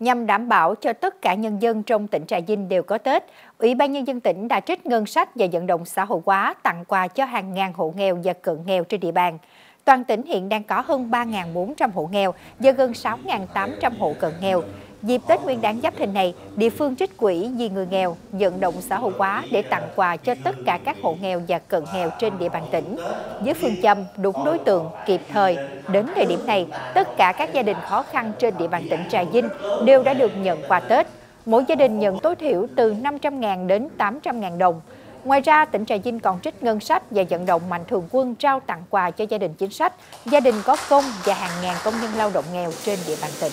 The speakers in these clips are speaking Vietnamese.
Nhằm đảm bảo cho tất cả nhân dân trong tỉnh Trà Vinh đều có Tết, Ủy ban Nhân dân tỉnh đã trích ngân sách và vận động xã hội hóa tặng quà cho hàng ngàn hộ nghèo và cận nghèo trên địa bàn. Toàn tỉnh hiện đang có hơn 3.400 hộ nghèo và gần 6.800 hộ cận nghèo. Dịp Tết Nguyên Đán Giáp Thìn này, địa phương trích quỹ vì người nghèo, vận động xã hội hóa để tặng quà cho tất cả các hộ nghèo và cận nghèo trên địa bàn tỉnh. Với phương châm đúng đối tượng, kịp thời, đến thời điểm này, tất cả các gia đình khó khăn trên địa bàn tỉnh Trà Vinh đều đã được nhận quà Tết. Mỗi gia đình nhận tối thiểu từ 500.000 đến 800.000 đồng. Ngoài ra, tỉnh Trà Vinh còn trích ngân sách và vận động mạnh thường quân trao tặng quà cho gia đình chính sách, gia đình có công và hàng ngàn công nhân lao động nghèo trên địa bàn tỉnh.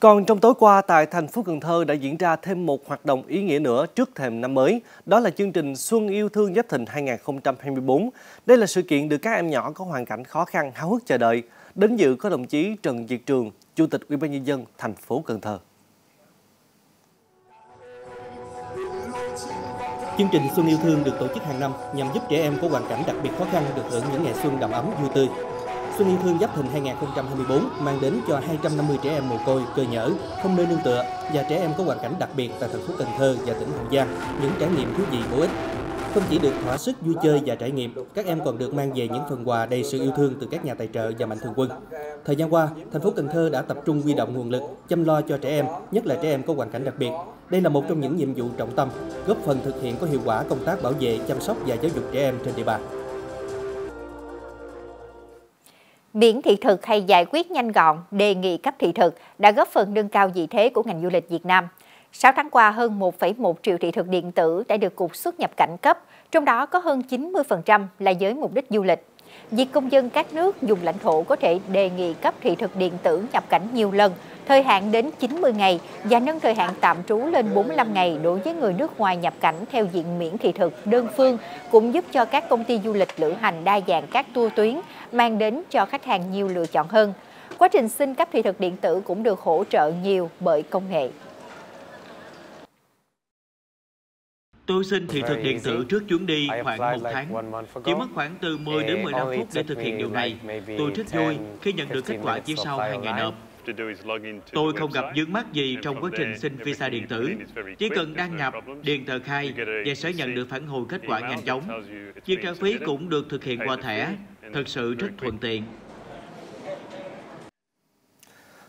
Còn trong tối qua tại thành phố Cần Thơ đã diễn ra thêm một hoạt động ý nghĩa nữa trước thềm năm mới, đó là chương trình Xuân Yêu Thương Giáp Thình 2024. Đây là sự kiện được các em nhỏ có hoàn cảnh khó khăn háo hức chờ đợi. Đến dự có đồng chí Trần Việt Trường, Chủ tịch Ủy ban Nhân dân thành phố Cần Thơ. Chương trình Xuân Yêu Thương được tổ chức hàng năm nhằm giúp trẻ em có hoàn cảnh đặc biệt khó khăn được hưởng những ngày xuân đầm ấm vui tươi. Xuân Yêu Thương Giáp Thìn 2024 mang đến cho 250 trẻ em mồ côi, cơ nhỡ, không nơi nương tựa và trẻ em có hoàn cảnh đặc biệt tại thành phố Cần Thơ và tỉnh Hậu Giang những trải nghiệm thú vị bổ ích. Không chỉ được thỏa sức vui chơi và trải nghiệm, các em còn được mang về những phần quà đầy sự yêu thương từ các nhà tài trợ và mạnh thường quân. Thời gian qua, thành phố Cần Thơ đã tập trung huy động nguồn lực chăm lo cho trẻ em, nhất là trẻ em có hoàn cảnh đặc biệt. Đây là một trong những nhiệm vụ trọng tâm, góp phần thực hiện có hiệu quả công tác bảo vệ, chăm sóc và giáo dục trẻ em trên địa bàn. Miễn thị thực hay giải quyết nhanh gọn, đề nghị cấp thị thực đã góp phần nâng cao vị thế của ngành du lịch Việt Nam. 6 tháng qua, hơn 1,1 triệu thị thực điện tử đã được Cục Xuất nhập cảnh cấp, trong đó có hơn 90% là với mục đích du lịch. Việc công dân các nước vùng lãnh thổ có thể đề nghị cấp thị thực điện tử nhập cảnh nhiều lần, thời hạn đến 90 ngày và nâng thời hạn tạm trú lên 45 ngày đối với người nước ngoài nhập cảnh theo diện miễn thị thực đơn phương, cũng giúp cho các công ty du lịch lữ hành đa dạng các tour tuyến, mang đến cho khách hàng nhiều lựa chọn hơn. Quá trình xin cấp thị thực điện tử cũng được hỗ trợ nhiều bởi công nghệ. Tôi xin thị thực điện tử trước chuyến đi khoảng 1 tháng. Chỉ mất khoảng từ 10 đến 15 phút để thực hiện điều này. Tôi rất vui khi nhận được kết quả chỉ sau 2 ngày nộp. Tôi không gặp vướng mắc gì trong quá trình xin visa điện tử. Chỉ cần đăng nhập, điền tờ khai và sẽ nhận được phản hồi kết quả nhanh chóng. Việc trả phí cũng được thực hiện qua thẻ. Thật sự rất thuận tiện.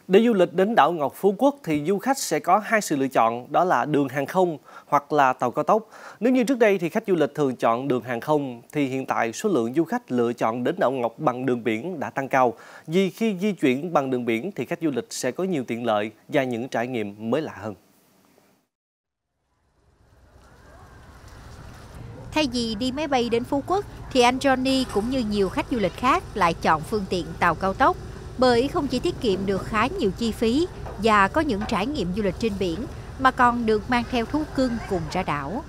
Để du lịch đến đảo Ngọc Phú Quốc thì du khách sẽ có hai sự lựa chọn, đó là đường hàng không hoặc là tàu cao tốc. Nếu như trước đây thì khách du lịch thường chọn đường hàng không, thì hiện tại số lượng du khách lựa chọn đến đảo Ngọc bằng đường biển đã tăng cao. Vì khi di chuyển bằng đường biển thì khách du lịch sẽ có nhiều tiện lợi và những trải nghiệm mới lạ hơn. Thay vì đi máy bay đến Phú Quốc thì anh Johnny cũng như nhiều khách du lịch khác lại chọn phương tiện tàu cao tốc. Bởi không chỉ tiết kiệm được khá nhiều chi phí và có những trải nghiệm du lịch trên biển mà còn được mang theo thú cưng cùng ra đảo.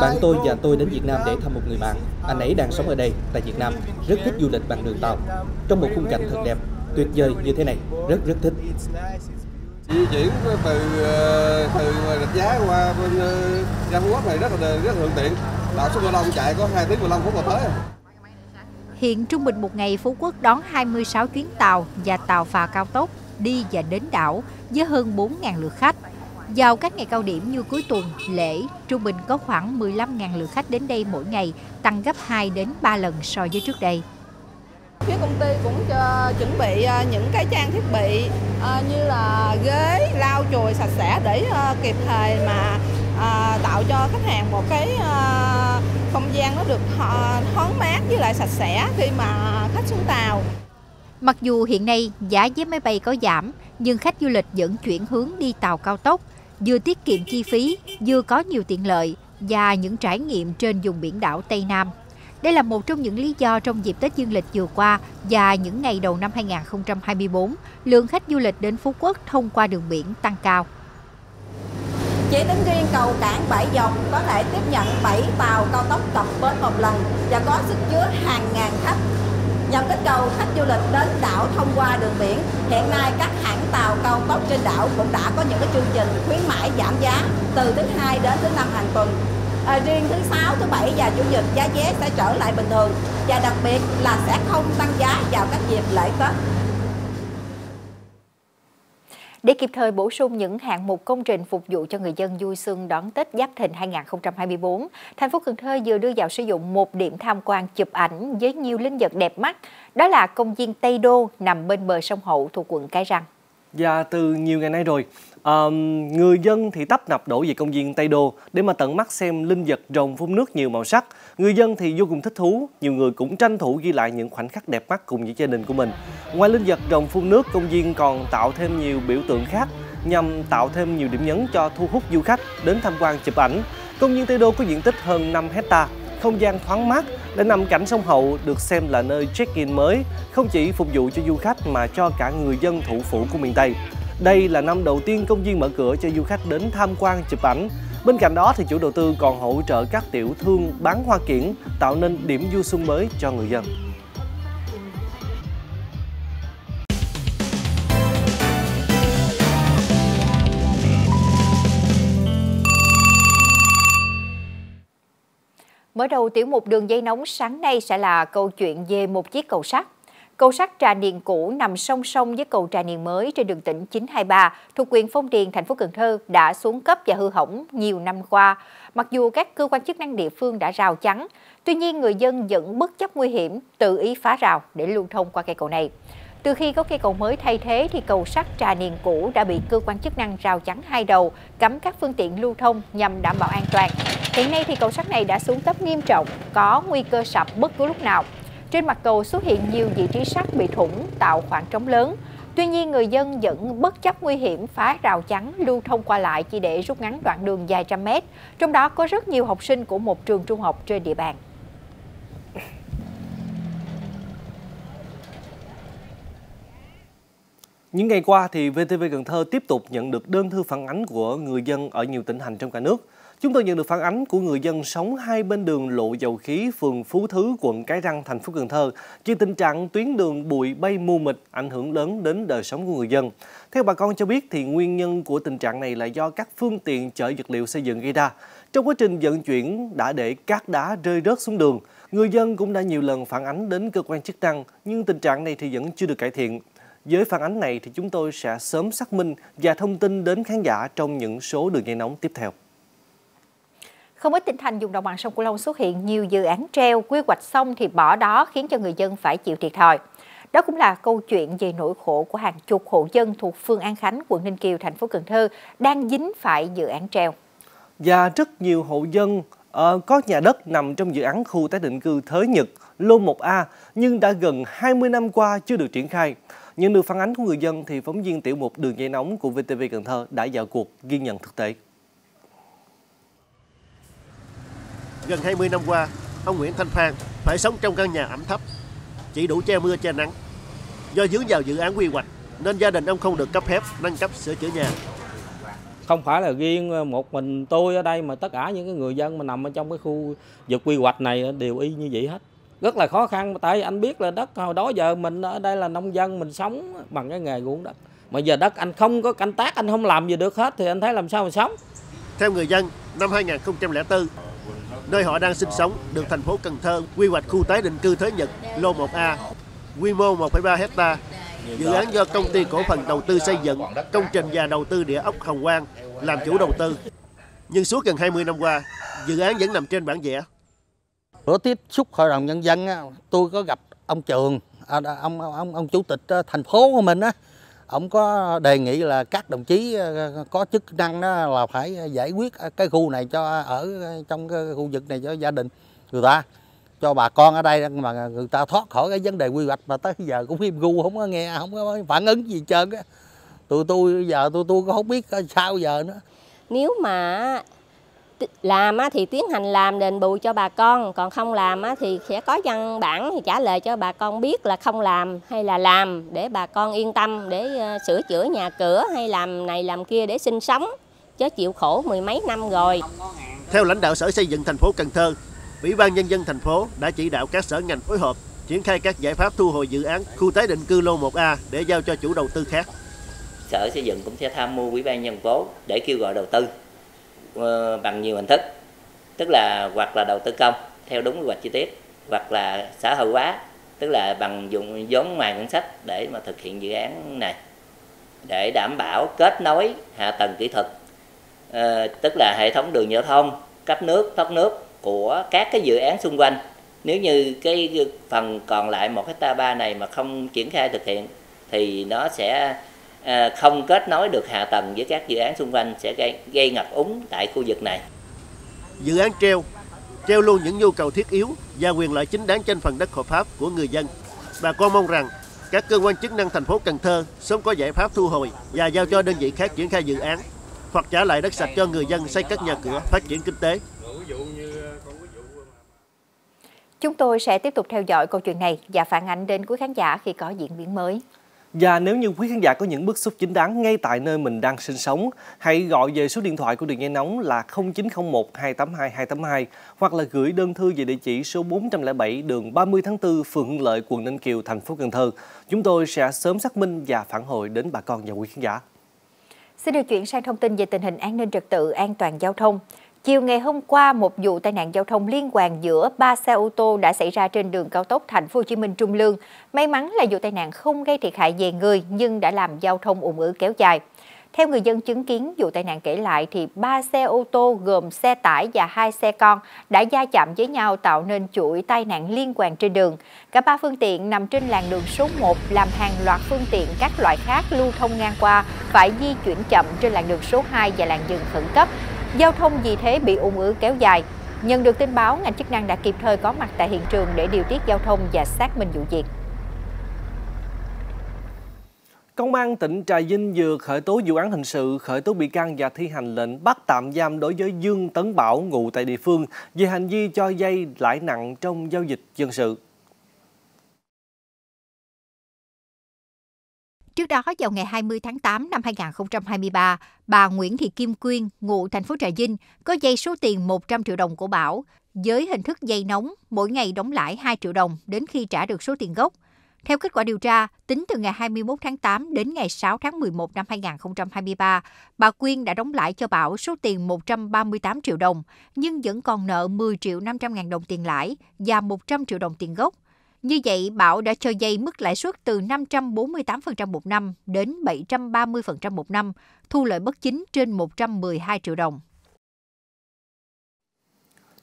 Bạn tôi và tôi đến Việt Nam để thăm một người bạn. Anh ấy đang sống ở đây, tại Việt Nam, rất thích du lịch bằng đường tàu. Trong một khung cảnh thật đẹp, tuyệt vời như thế này, rất thích. Di chuyển từ Rạch Giá qua bên Phú Quốc này rất là thuận tiện. Đảo Xuân Yêu Thương chạy có 2 tiếng 15 phút là tới. Hiện trung bình một ngày Phú Quốc đón 26 chuyến tàu và tàu phà cao tốc đi và đến đảo với hơn 4.000 lượt khách. Vào các ngày cao điểm như cuối tuần, lễ, trung bình có khoảng 15.000 lượt khách đến đây mỗi ngày, tăng gấp 2 đến 3 lần so với trước đây. Phía công ty cũng chuẩn bị những cái trang thiết bị như là ghế, lau chùi sạch sẽ để kịp thời mà tạo cho khách hàng một cái không gian nó được thoáng mát với lại sạch sẽ khi mà khách xuống tàu. Mặc dù hiện nay giá vé máy bay có giảm, nhưng khách du lịch vẫn chuyển hướng đi tàu cao tốc, vừa tiết kiệm chi phí, vừa có nhiều tiện lợi và những trải nghiệm trên vùng biển đảo Tây Nam. Đây là một trong những lý do trong dịp Tết Dương lịch vừa qua và những ngày đầu năm 2024, lượng khách du lịch đến Phú Quốc thông qua đường biển tăng cao. Chỉ tính riêng cầu cảng Bãi Dòng có thể tiếp nhận 7 tàu cao tốc cập bến một lần và có sức chứa hàng ngàn khách. Nhằm kích cầu khách du lịch đến đảo thông qua đường biển, hiện nay các hãng tàu cao tốc trên đảo cũng đã có những cái chương trình khuyến mãi giảm giá từ thứ 2 đến thứ 5 hàng tuần. Riêng thứ Sáu, thứ Bảy và Chủ nhật giá vé sẽ trở lại bình thường, và đặc biệt là sẽ không tăng giá vào các dịp lễ Tết. Để kịp thời bổ sung những hạng mục công trình phục vụ cho người dân vui xuân đón Tết Giáp Thìn 2024, thành phố Cần Thơ vừa đưa vào sử dụng một điểm tham quan chụp ảnh với nhiều linh vật đẹp mắt, đó là công viên Tây Đô nằm bên bờ sông Hậu thuộc quận Cái Răng. Và từ nhiều ngày nay rồi, người dân thì tấp nập đổ về công viên Tây Đô để mà tận mắt xem linh vật rồng phun nước nhiều màu sắc. Người dân thì vô cùng thích thú, nhiều người cũng tranh thủ ghi lại những khoảnh khắc đẹp mắt cùng với gia đình của mình. Ngoài linh vật rồng phun nước, công viên còn tạo thêm nhiều biểu tượng khác nhằm tạo thêm nhiều điểm nhấn cho thu hút du khách đến tham quan chụp ảnh. Công viên Tây Đô có diện tích hơn 5 hecta, không gian thoáng mát để nằm cạnh sông Hậu được xem là nơi check-in mới, không chỉ phục vụ cho du khách mà cho cả người dân thủ phủ của miền Tây. Đây là năm đầu tiên công viên mở cửa cho du khách đến tham quan chụp ảnh. Bên cạnh đó thì chủ đầu tư còn hỗ trợ các tiểu thương bán hoa kiển, tạo nên điểm du xuân mới cho người dân. Mở đầu tiểu mục Đường Dây Nóng sáng nay sẽ là câu chuyện về một chiếc cầu sắt. Cầu sắt Trà Niền cũ nằm song song với cầu Trà Niền mới trên đường tỉnh 923 thuộc huyện Phong Điền, thành phố Cần Thơ đã xuống cấp và hư hỏng nhiều năm qua. Mặc dù các cơ quan chức năng địa phương đã rào chắn, tuy nhiên người dân vẫn bất chấp nguy hiểm tự ý phá rào để lưu thông qua cây cầu này. Từ khi có cây cầu mới thay thế thì cầu sắt Trà Niền cũ đã bị cơ quan chức năng rào chắn hai đầu, cấm các phương tiện lưu thông nhằm đảm bảo an toàn. Hiện nay thì cầu sắt này đã xuống cấp nghiêm trọng, có nguy cơ sập bất cứ lúc nào. Trên mặt cầu xuất hiện nhiều vị trí sắt bị thủng, tạo khoảng trống lớn. Tuy nhiên, người dân vẫn bất chấp nguy hiểm phá rào chắn lưu thông qua lại chỉ để rút ngắn đoạn đường dài trăm mét. Trong đó có rất nhiều học sinh của một trường trung học trên địa bàn. Những ngày qua, thì VTV Cần Thơ tiếp tục nhận được đơn thư phản ánh của người dân ở nhiều tỉnh thành trong cả nước. Chúng tôi nhận được phản ánh của người dân sống hai bên đường Lộ Dầu Khí, phường Phú Thứ, quận Cái Răng, thành phố Cần Thơ về tình trạng tuyến đường bụi bay mù mịt ảnh hưởng lớn đến đời sống của người dân. Theo bà con cho biết thì nguyên nhân của tình trạng này là do các phương tiện chở vật liệu xây dựng gây ra. Trong quá trình vận chuyển đã để cát đá rơi rớt xuống đường. Người dân cũng đã nhiều lần phản ánh đến cơ quan chức năng nhưng tình trạng này thì vẫn chưa được cải thiện. Với phản ánh này thì chúng tôi sẽ sớm xác minh và thông tin đến khán giả trong những số Đường Dây Nóng tiếp theo. Không ít tỉnh thành vùng đồng bằng sông Cửu Long xuất hiện nhiều dự án treo, quy hoạch xong thì bỏ đó khiến cho người dân phải chịu thiệt thòi. Đó cũng là câu chuyện về nỗi khổ của hàng chục hộ dân thuộc phường An Khánh, quận Ninh Kiều, thành phố Cần Thơ đang dính phải dự án treo. Và rất nhiều hộ dân có nhà đất nằm trong dự án khu tái định cư Thới Nhật, lô 1A nhưng đã gần 20 năm qua chưa được triển khai. Nhận được phản ánh của người dân thì phóng viên tiểu mục Đường Dây Nóng của VTV Cần Thơ đã vào cuộc ghi nhận thực tế. Gần 20 năm qua, ông Nguyễn Thanh Phan phải sống trong căn nhà ẩm thấp, chỉ đủ che mưa che nắng. Do dướng vào dự án quy hoạch nên gia đình ông không được cấp phép nâng cấp sửa chữa nhà. Không phải là riêng một mình tôi ở đây mà tất cả những cái người dân mà nằm ở trong cái khu vực quy hoạch này đều y như vậy hết. Rất là khó khăn, tại anh biết là đất hồi đó giờ mình ở đây là nông dân, mình sống bằng cái nghề ruộng đất. Mà giờ đất anh không có canh tác, anh không làm gì được hết thì anh thấy làm sao mà sống. Theo người dân, năm 2004, nơi họ đang sinh sống được thành phố Cần Thơ quy hoạch khu tái định cư Thới Nhật, lô 1A, quy mô 1,3 hecta. Dự án do công ty cổ phần đầu tư xây dựng, công trình và đầu tư địa ốc Hồng Quang làm chủ đầu tư. Nhưng suốt gần 20 năm qua, dự án vẫn nằm trên bản vẽ. Bữa tiếp xúc hội đồng nhân dân, tôi có gặp ông Trường, ông chủ tịch thành phố của mình á, ông có đề nghị là các đồng chí có chức năng đó là phải giải quyết cái khu này cho ở trong cái khu vực này cho gia đình người ta, cho bà con ở đây mà người ta thoát khỏi cái vấn đề quy hoạch mà tới giờ cũng im gu, không có nghe, không có phản ứng gì trơn á. Tụi tôi giờ tụi tôi cũng không biết sao giờ nữa. Nếu mà làm thì tiến hành làm đền bù cho bà con, còn không làm thì sẽ có văn bản thì trả lời cho bà con biết là không làm hay là làm để bà con yên tâm để sửa chữa nhà cửa hay làm này làm kia để sinh sống, chứ chịu khổ mười mấy năm rồi. Theo lãnh đạo Sở Xây dựng thành phố Cần Thơ, Ủy ban Nhân dân thành phố đã chỉ đạo các sở ngành phối hợp triển khai các giải pháp thu hồi dự án khu tái định cư lô 1A để giao cho chủ đầu tư khác. Sở Xây dựng cũng sẽ tham mưu Ủy ban Nhân phố để kêu gọi đầu tư bằng nhiều hình thức, tức là hoặc là đầu tư công theo đúng quy hoạch chi tiết, hoặc là xã hội hóa, tức là bằng dùng vốn ngoài ngân sách để mà thực hiện dự án này, để đảm bảo kết nối hạ tầng kỹ thuật, tức là hệ thống đường giao thông, cấp nước, thoát nước của các cái dự án xung quanh. Nếu như cái phần còn lại 1,3 hectare này mà không triển khai thực hiện thì nó sẽ không kết nối được hạ tầng với các dự án xung quanh, sẽ gây ngập úng tại khu vực này. Dự án treo luôn những nhu cầu thiết yếu và quyền lợi chính đáng trên phần đất hợp pháp của người dân. Bà con mong rằng các cơ quan chức năng thành phố Cần Thơ sớm có giải pháp thu hồi và giao cho đơn vị khác triển khai dự án, hoặc trả lại đất sạch cho người dân xây cất nhà cửa, phát triển kinh tế. Chúng tôi sẽ tiếp tục theo dõi câu chuyện này và phản ánh đến quý khán giả khi có diễn biến mới. Và nếu như quý khán giả có những bức xúc chính đáng ngay tại nơi mình đang sinh sống, hãy gọi về số điện thoại của đường dây nóng là 0901 282 282 hoặc là gửi đơn thư về địa chỉ số 407 đường 30 tháng 4, phường Hưng Lợi, quận Ninh Kiều, thành phố Cần Thơ. Chúng tôi sẽ sớm xác minh và phản hồi đến bà con và quý khán giả. Xin được chuyển sang thông tin về tình hình an ninh trật tự, an toàn giao thông. Chiều ngày hôm qua, một vụ tai nạn giao thông liên hoàn giữa 3 xe ô tô đã xảy ra trên đường cao tốc Thành phố Hồ Chí Minh-Trung Lương. May mắn là vụ tai nạn không gây thiệt hại về người nhưng đã làm giao thông ùn ứ kéo dài. Theo người dân chứng kiến vụ tai nạn kể lại thì 3 xe ô tô gồm xe tải và 2 xe con đã va chạm với nhau tạo nên chuỗi tai nạn liên hoàn trên đường. Cả 3 phương tiện nằm trên làn đường số 1 làm hàng loạt phương tiện các loại khác lưu thông ngang qua phải di chuyển chậm trên làn đường số 2 và làn dừng khẩn cấp. Giao thông vì thế bị ùn ứ kéo dài. Nhận được tin báo, ngành chức năng đã kịp thời có mặt tại hiện trường để điều tiết giao thông và xác minh vụ việc. Công an tỉnh Trà Vinh vừa khởi tố vụ án hình sự, khởi tố bị can và thi hành lệnh bắt tạm giam đối với Dương Tấn Bảo, ngụ tại địa phương, về hành vi cho vay lãi nặng trong giao dịch dân sự. Trước đó, vào ngày 20 tháng 8 năm 2023, bà Nguyễn Thị Kim Quyên, ngụ thành phố Trà Vinh, có vay số tiền 100 triệu đồng của Bảo với hình thức vay nóng, mỗi ngày đóng lãi 2 triệu đồng đến khi trả được số tiền gốc. Theo kết quả điều tra, tính từ ngày 21 tháng 8 đến ngày 6 tháng 11 năm 2023, bà Quyên đã đóng lãi cho Bảo số tiền 138 triệu đồng, nhưng vẫn còn nợ 10 triệu 500 ngàn đồng tiền lãi và 100 triệu đồng tiền gốc. Như vậy, Bảo đã cho vay mức lãi suất từ 548% một năm đến 730% một năm, thu lợi bất chính trên 112 triệu đồng.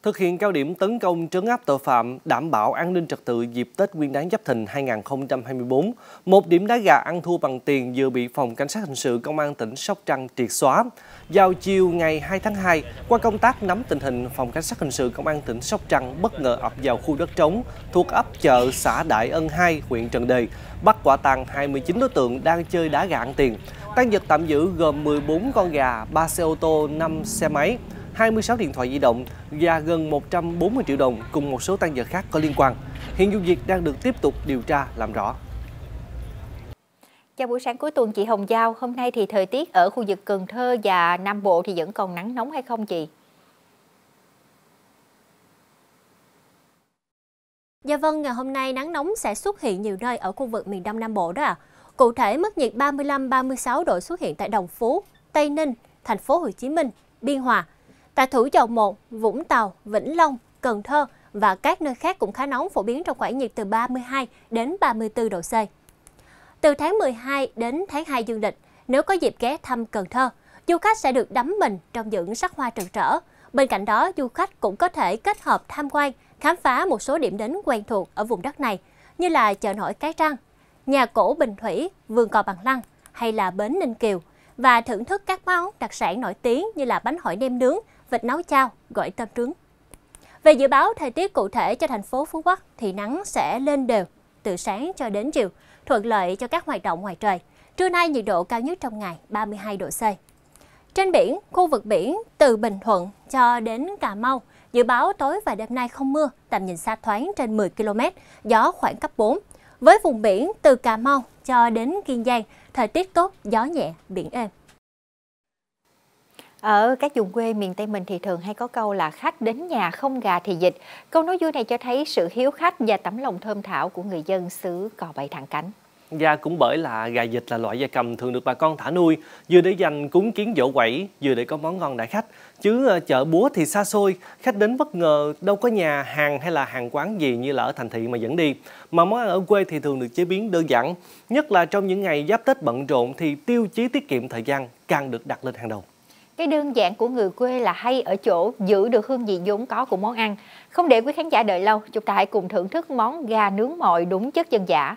Thực hiện cao điểm tấn công trấn áp tội phạm, đảm bảo an ninh trật tự dịp Tết Nguyên Đán Giáp Thìn 2024, một điểm đá gà ăn thua bằng tiền vừa bị Phòng Cảnh sát Hình sự Công an tỉnh Sóc Trăng triệt xóa. Vào chiều ngày 2 tháng 2, qua công tác nắm tình hình, Phòng Cảnh sát Hình sự Công an tỉnh Sóc Trăng bất ngờ ập vào khu đất trống thuộc ấp Chợ, xã Đại Ân 2, huyện Trần Đề, bắt quả tang 29 đối tượng đang chơi đá gà ăn tiền. Tang vật tạm giữ gồm 14 con gà, 3 xe ô tô, 5 xe máy, 26 điện thoại di động và gần 140 triệu đồng cùng một số tang vật khác có liên quan. Hiện vụ việc đang được tiếp tục điều tra làm rõ. Chào buổi sáng cuối tuần chị Hồng Giao, hôm nay thì thời tiết ở khu vực Cần Thơ và Nam Bộ thì vẫn còn nắng nóng hay không chị? Dạ vâng, ngày hôm nay nắng nóng sẽ xuất hiện nhiều nơi ở khu vực miền Đông Nam Bộ đó ạ. Cụ thể mức nhiệt 35-36 độ xuất hiện tại Đồng Phú, Tây Ninh, Thành phố Hồ Chí Minh, Biên Hòa. Tại Thủ Dầu Một, Vũng Tàu, Vĩnh Long, Cần Thơ và các nơi khác cũng khá nóng, phổ biến trong khoảng nhiệt từ 32 đến 34 độ C. Từ tháng 12 đến tháng 2 dương lịch, nếu có dịp ghé thăm Cần Thơ, du khách sẽ được đắm mình trong những sắc hoa rực rỡ. Bên cạnh đó, du khách cũng có thể kết hợp tham quan, khám phá một số điểm đến quen thuộc ở vùng đất này như là chợ nổi Cái Răng, nhà cổ Bình Thủy, vườn cò Bằng Lăng hay là bến Ninh Kiều và thưởng thức các món đặc sản nổi tiếng như là bánh hỏi nem nướng, vịt nấu chao, gỏi tôm trứng. Về dự báo thời tiết cụ thể cho thành phố Phú Quốc thì nắng sẽ lên đều từ sáng cho đến chiều, thuận lợi cho các hoạt động ngoài trời. Trưa nay nhiệt độ cao nhất trong ngày 32 độ C. Trên biển, khu vực biển từ Bình Thuận cho đến Cà Mau, dự báo tối và đêm nay không mưa, tầm nhìn xa thoáng trên 10 km, gió khoảng cấp 4. Với vùng biển từ Cà Mau cho đến Kiên Giang, thời tiết tốt, gió nhẹ, biển êm. Ở các vùng quê miền Tây mình thì thường hay có câu là khách đến nhà không gà thì vịt. Câu nói vui này cho thấy sự hiếu khách và tấm lòng thơm thảo của người dân xứ Cò Bảy Thẳng Cánh. Và cũng bởi là gà vịt là loại gia cầm thường được bà con thả nuôi, vừa để dành cúng kiến giỗ quẩy, vừa để có món ngon đại khách. Chứ chợ búa thì xa xôi, khách đến bất ngờ, đâu có nhà hàng hay là hàng quán gì như là ở thành thị mà dẫn đi. Mà món ăn ở quê thì thường được chế biến đơn giản, nhất là trong những ngày giáp Tết bận rộn thì tiêu chí tiết kiệm thời gian càng được đặt lên hàng đầu. Cái đơn giản của người quê là hay ở chỗ giữ được hương vị vốn có của món ăn. Không để quý khán giả đợi lâu, chúng ta hãy cùng thưởng thức món gà nướng mồi đúng chất dân dã.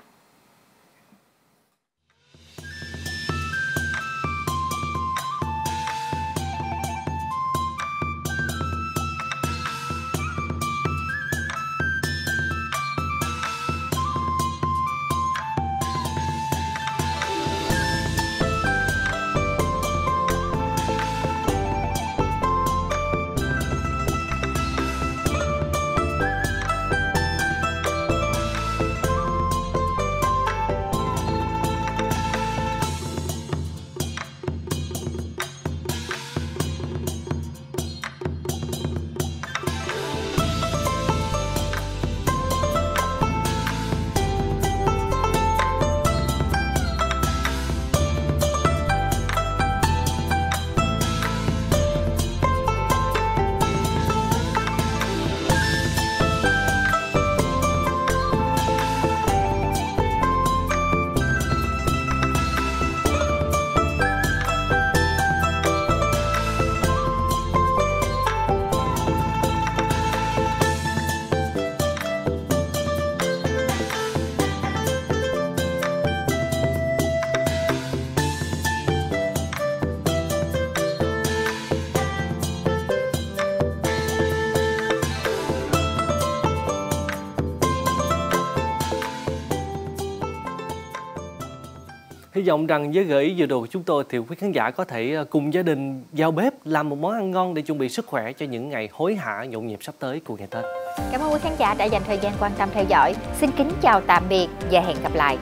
Hy vọng rằng với gợi ý vừa rồi của chúng tôi thì quý khán giả có thể cùng gia đình vào bếp làm một món ăn ngon để chuẩn bị sức khỏe cho những ngày hối hả nhộn nhịp sắp tới của ngày Tết. Cảm ơn quý khán giả đã dành thời gian quan tâm theo dõi. Xin kính chào tạm biệt và hẹn gặp lại.